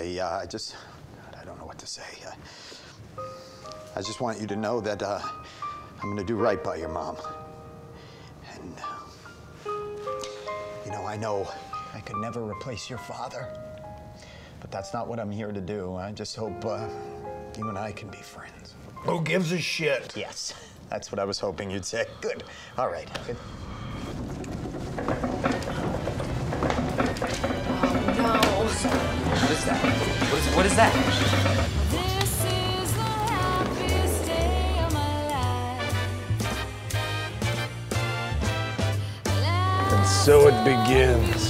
I don't know what to say. I just want you to know that I'm going to do right by your mom. And, you know I could never replace your father, but that's not what I'm here to do. I just hope you and I can be friends. Who gives a shit? Yes, that's what I was hoping you'd say. Good. All right. Good. What is that? What is that? This is the happiest day of my life. And so it begins.